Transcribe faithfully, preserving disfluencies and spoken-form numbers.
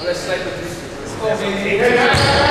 Let's slide with this.